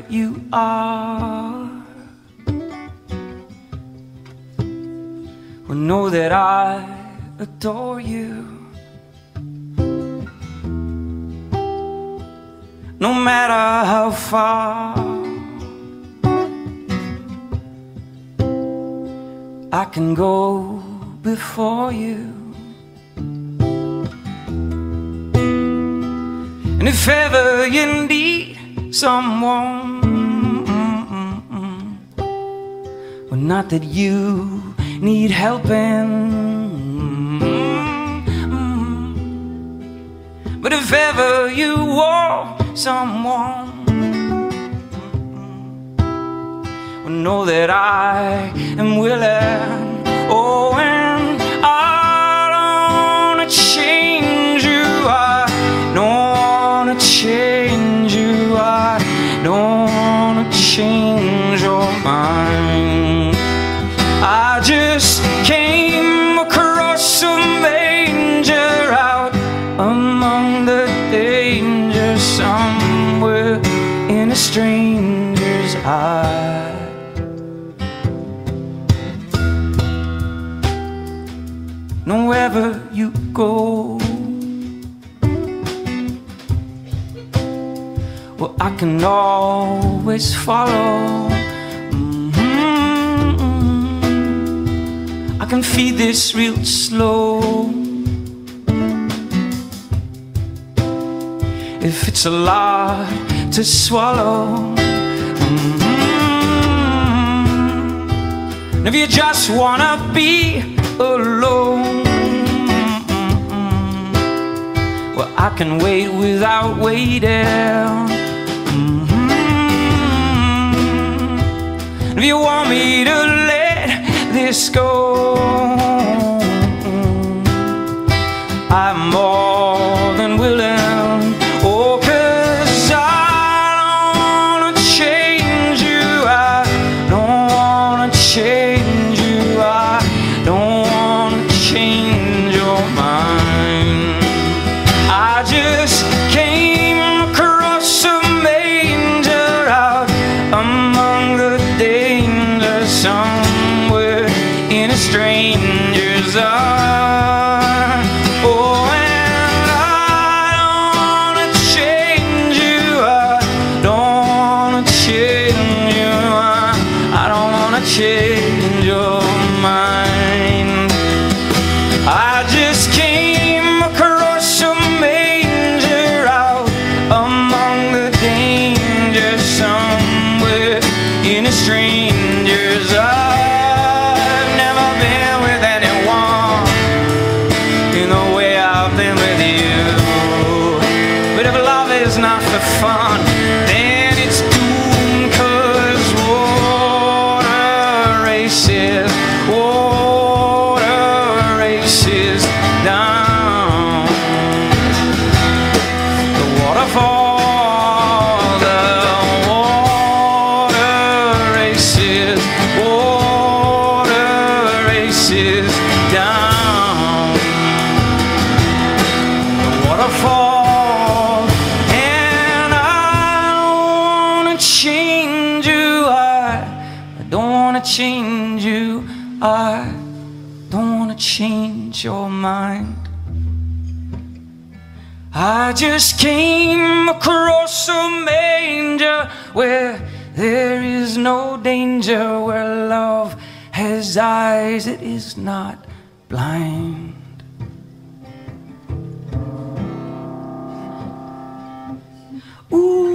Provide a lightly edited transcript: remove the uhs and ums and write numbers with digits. what you are. Well, know that I adore you. No matter how far, I can go before you. And if ever you need someone, well, not that you need helping, but if ever you want someone, well, know that I am willing, oh, and I don't change you. Change your mind. I just came across some danger out among the danger, somewhere in a stranger's eye. No, wherever you go, well, I can always follow. I can feed this real slow. If it's a lot to swallow, if you just wanna be alone, well, I can wait without waiting. If you want me to let this go, I'm more than willing. Oh, 'cause I don't wanna change you. I don't wanna change you. I don't wanna change your mind. I just came across some danger out among the days, somewhere in a stranger's eye. Oh, and I don't wanna change you. I don't wanna change you. I don't wanna change your mind. I just came across some danger out among the danger, somewhere in a stranger's eye. I've never been with anyone in the way I've been with you. But if love is not for fun, then it's doomed, 'cause water races down the waterfall. Down the waterfall, and I don't wanna change you. I don't wanna change you. I don't wanna change your mind. I just came across some manger where there is no danger, where love has eyes, it is not blind. Ooh.